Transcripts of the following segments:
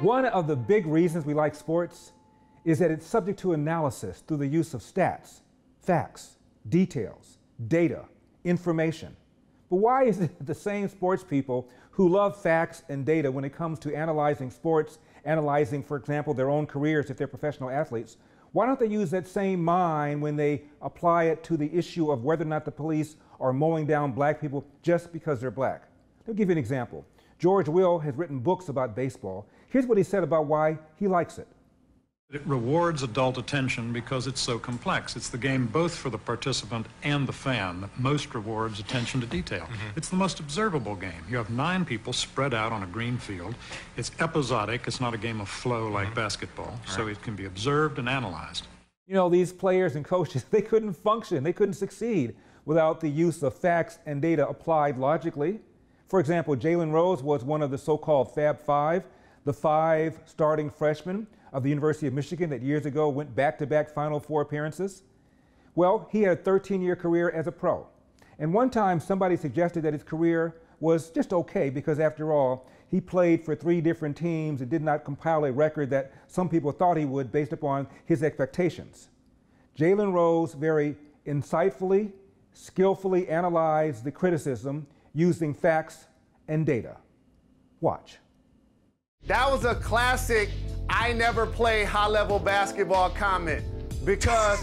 One of the big reasons we like sports is that it's subject to analysis through the use of stats, facts, details, data, information. But why is it the same sports people who love facts and data when it comes to analyzing sports, analyzing, for example, their own careers if they're professional athletes, why don't they use that same mind when they apply it to the issue of whether or not the police are mowing down black people just because they're black? Let me give you an example. George Will has written books about baseball. Here's what he said about why he likes it. It rewards adult attention because it's so complex. It's the game both for the participant and the fan that most rewards attention to detail. It's the most observable game. You have 9 people spread out on a green field. It's episodic. It's not a game of flow like basketball. So it can be observed and analyzed. You know, these players and coaches, they couldn't function. They couldn't succeed without the use of facts and data applied logically. For example, Jaylen Rose was one of the so-called Fab Five, the 5 starting freshmen of the University of Michigan that years ago went back-to-back Final Four appearances. Well, he had a 13-year career as a pro. And one time somebody suggested that his career was just okay because, after all, he played for 3 different teams and did not compile a record that some people thought he would based upon his expectations. Jaylen Rose very insightfully, skillfully analyzed the criticism using facts and data. Watch. That was a classic "I never play high-level basketball" comment, because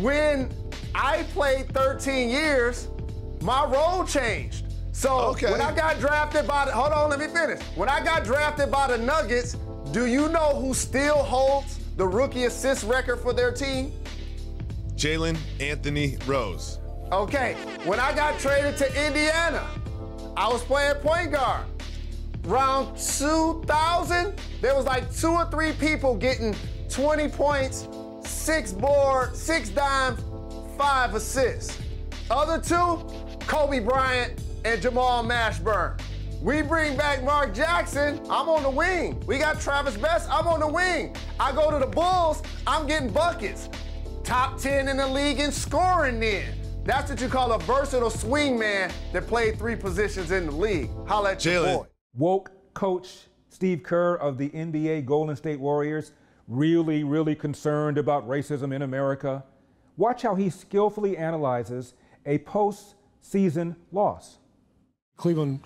when I played 13 years, my role changed. So when I got drafted by the, hold on, let me finish. When I got drafted by the Nuggets, do you know who still holds the rookie assist record for their team? Jaylen Anthony Rose. Okay, when I got traded to Indiana, I was playing point guard. Round 2000, there was like 2 or 3 people getting 20 points, 6 boards, 6 dimes, 5 assists. Other 2, Kobe Bryant and Jamal Mashburn. We bring back Mark Jackson, I'm on the wing. We got Travis Best, I'm on the wing. I go to the Bulls, I'm getting buckets. Top 10 in the league in scoring then. That's what you call a versatile swing man that played 3 positions in the league. Holla at your boy. Woke coach Steve Kerr of the NBA Golden State Warriors, really, really concerned about racism in America. Watch how he skillfully analyzes a postseason loss. Cleveland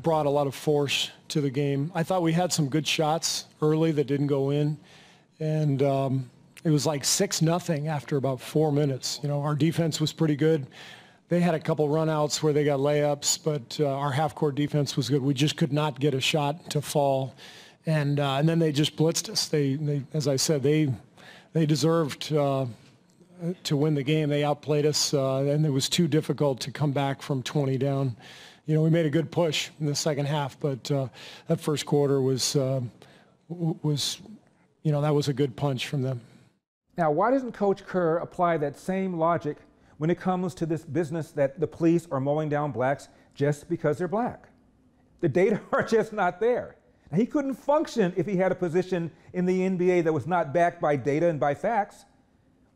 brought a lot of force to the game. I thought we had some good shots early that didn't go in, and it was like 6-0 after about 4 minutes. You know, our defense was pretty good. They had a couple runouts where they got layups, but our half-court defense was good. We just could not get a shot to fall, and then they just blitzed us. They as I said, they deserved to win the game. They outplayed us, and it was too difficult to come back from 20 down. You know, we made a good push in the second half, but that first quarter was you know, that was a good punch from them. Now, why doesn't Coach Kerr apply that same logic when it comes to this business that the police are mowing down blacks just because they're black? The data are just not there. Now, he couldn't function if he had a position in the NBA that was not backed by data and by facts.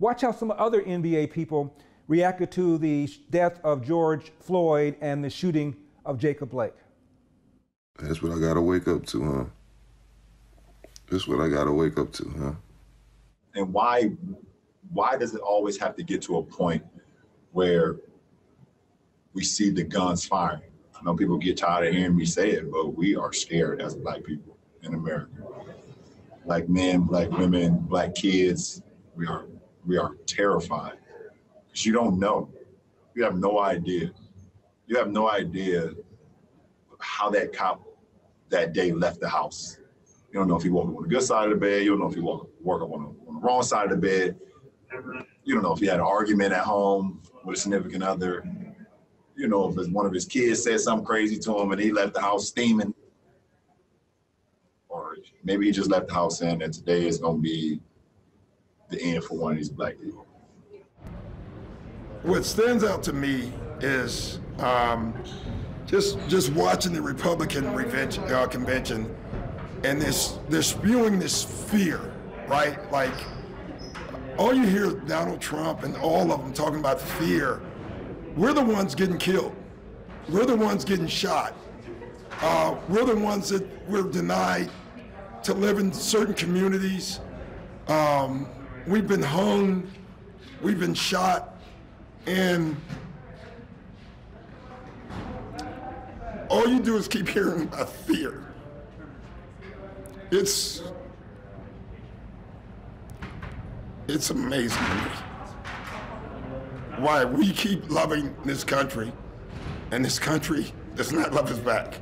Watch how some other NBA people reacted to the death of George Floyd and the shooting of Jacob Blake. That's what I gotta wake up to, huh? That's what I gotta wake up to, huh? And why does it always have to get to a point where we see the guns firing? I know people get tired of hearing me say it, but we are scared as black people in America. Like men, black women, black kids, we are terrified. Because you don't know. You have no idea. You have no idea how that cop that day left the house. You don't know if he woke up on the good side of the bed. You don't know if he woke up on the wrong side of the bed. You don't know if he had an argument at home with a significant other. You know, if one of his kids said something crazy to him and he left the house steaming. Or maybe he just left the house saying that today is going to be the end for one of these black people. What stands out to me is just watching the Republican convention, and they're spewing this fear, right? Like, all you hear is Donald Trump and all of them talking about fear. We're the ones getting killed. We're the ones getting shot. We're the ones that we're denied to live in certain communities. We've been hung, we've been shot, and all you do is keep hearing about fear. It's amazing to me why we keep loving this country, and this country does not love us back.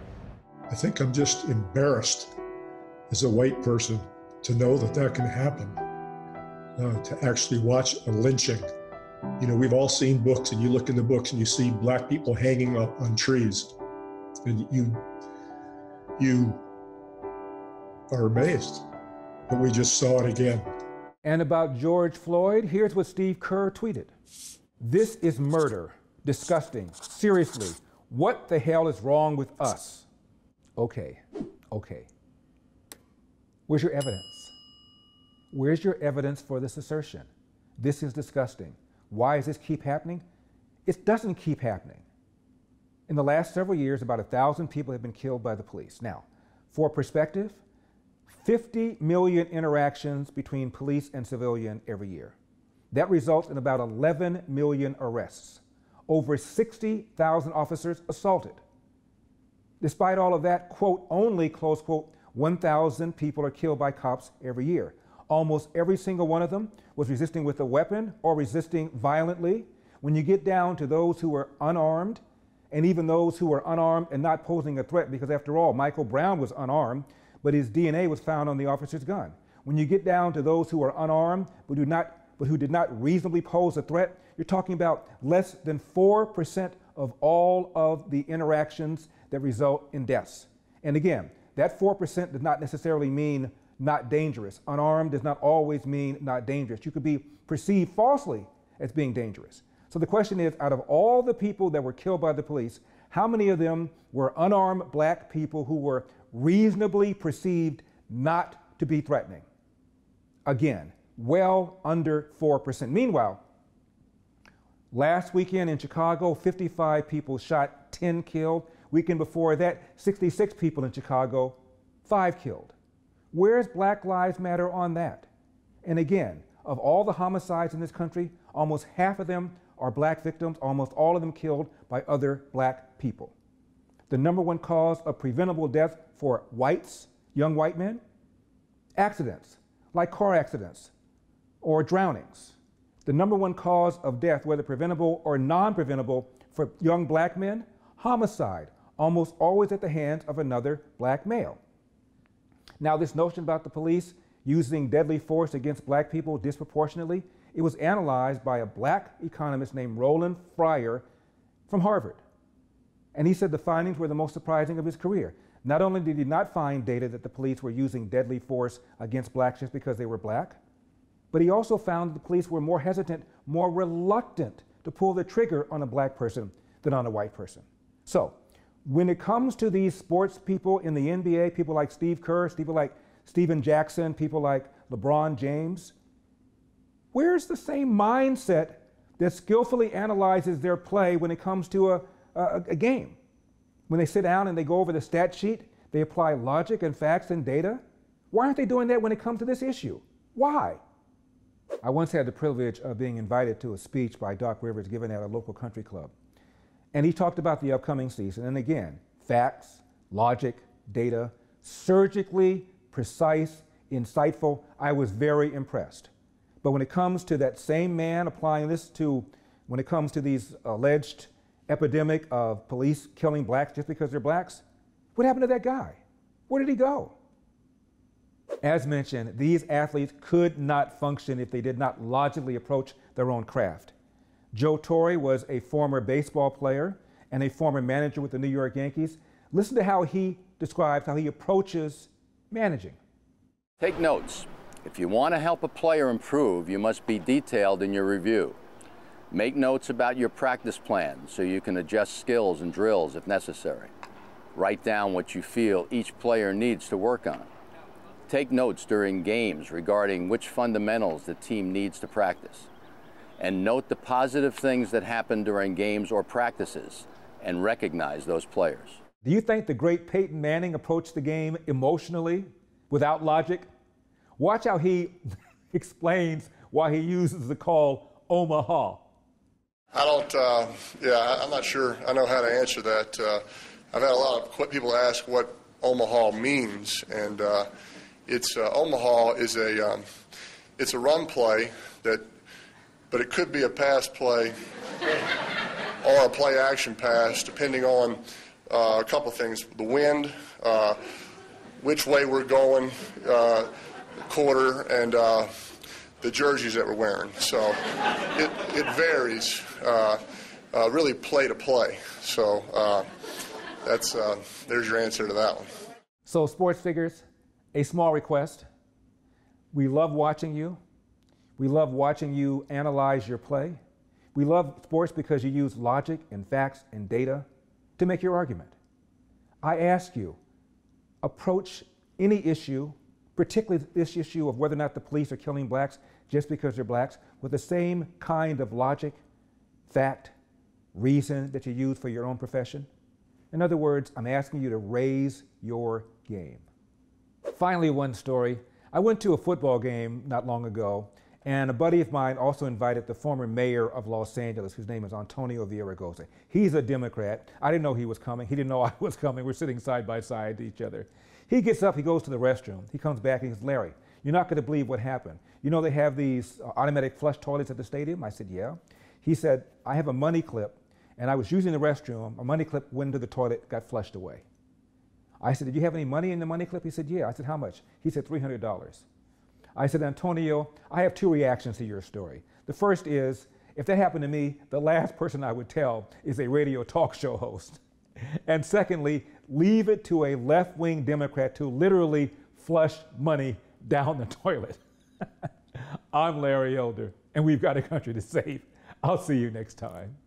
I think I'm just embarrassed as a white person to know that that can happen, to actually watch a lynching. You know, we've all seen books, and you look in the books and you see black people hanging up on trees, and you are amazed, but we just saw it again. And about George Floyd, here's what Steve Kerr tweeted. "This is murder. Disgusting. Seriously. What the hell is wrong with us? Okay. Okay. Where's your evidence? Where's your evidence for this assertion? This is disgusting. Why does this keep happening? It doesn't keep happening. In the last several years, about 1,000 people have been killed by the police. Now, for perspective, 50 million interactions between police and civilian every year. That results in about 11 million arrests. Over 60,000 officers assaulted. Despite all of that, quote, only, close quote, 1,000 people are killed by cops every year. Almost every single one of them was resisting with a weapon or resisting violently. When you get down to those who were unarmed, and even those who were unarmed and not posing a threat, because after all, Michael Brown was unarmed, but his DNA was found on the officer's gun. When you get down to those who are unarmed but who did not reasonably pose a threat, you're talking about less than 4% of all of the interactions that result in deaths. And again, that 4% does not necessarily mean not dangerous. Unarmed does not always mean not dangerous. You could be perceived falsely as being dangerous. So the question is, out of all the people that were killed by the police, how many of them were unarmed black people who were reasonably perceived not to be threatening? Again, well under 4%. Meanwhile, last weekend in Chicago, 55 people shot, 10 killed. Weekend before that, 66 people in Chicago, 5 killed. Where's Black Lives Matter on that? And again, of all the homicides in this country, almost half of them are black victims, almost all of them killed by other black people. The number one cause of preventable death for whites, young white men, accidents, like car accidents or drownings. The number one cause of death, whether preventable or non-preventable, for young black men, homicide, almost always at the hands of another black male. Now, this notion about the police using deadly force against black people disproportionately, it was analyzed by a black economist named Roland Fryer from Harvard. And he said the findings were the most surprising of his career. Not only did he not find data that the police were using deadly force against blacks just because they were black, but he also found that the police were more hesitant, more reluctant to pull the trigger on a black person than on a white person. So when it comes to these sports people in the NBA, people like Steve Kerr, people like Stephen Jackson, people like LeBron James, where's the same mindset that skillfully analyzes their play when it comes to a game? When they sit down and they go over the stat sheet, they apply logic and facts and data. Why aren't they doing that when it comes to this issue? Why? I once had the privilege of being invited to a speech by Doc Rivers given at a local country club. And he talked about the upcoming season. And again, facts, logic, data, surgically precise, insightful. I was very impressed. But when it comes to that same man applying this to, when it comes to these alleged epidemic of police killing blacks just because they're blacks, what happened to that guy? Where did he go? As mentioned, these athletes could not function if they did not logically approach their own craft. Joe Torre was a former baseball player and a former manager with the New York Yankees. Listen to how he describes how he approaches managing. Take notes. If you want to help a player improve, you must be detailed in your review. Make notes about your practice plan so you can adjust skills and drills if necessary. Write down what you feel each player needs to work on. Take notes during games regarding which fundamentals the team needs to practice. And note the positive things that happen during games or practices and recognize those players. Do you think the great Peyton Manning approached the game emotionally? without logic. Watch how he explains why he uses the call Omaha. I don't, I'm not sure I know how to answer that. I've had a lot of people ask what Omaha means, and Omaha is it's a run play that, but it could be a pass play or a play action pass, depending on a couple things: the wind, which way we're going, quarter, and the jerseys that we're wearing. So it varies, really play to play. So there's your answer to that one. So sports figures, a small request. We love watching you. We love watching you analyze your play. We love sports because you use logic and facts and data to make your argument. I ask you, approach any issue, particularly this issue of whether or not the police are killing blacks just because they're blacks, with the same kind of logic, fact, reason that you use for your own profession. In other words, I'm asking you to raise your game. Finally, one story. I went to a football game not long ago, and a buddy of mine also invited the former mayor of Los Angeles, whose name is Antonio Villaraigosa. He's a Democrat. I didn't know he was coming. He didn't know I was coming. We're sitting side by side to each other. He gets up, he goes to the restroom. He comes back and he says, "Larry, you're not going to believe what happened. You know they have these automatic flush toilets at the stadium?" I said, "Yeah." He said, "I have a money clip, and I was using the restroom. A money clip went into the toilet, got flushed away." I said, "Did you have any money in the money clip?" He said, "Yeah." I said, "How much?" He said, $300. I said, "Antonio, I have two reactions to your story. The first is, if that happened to me, the last person I would tell is a radio talk show host. And secondly, leave it to a left-wing Democrat to literally flush money down the toilet." I'm Larry Elder, and we've got a country to save. I'll see you next time.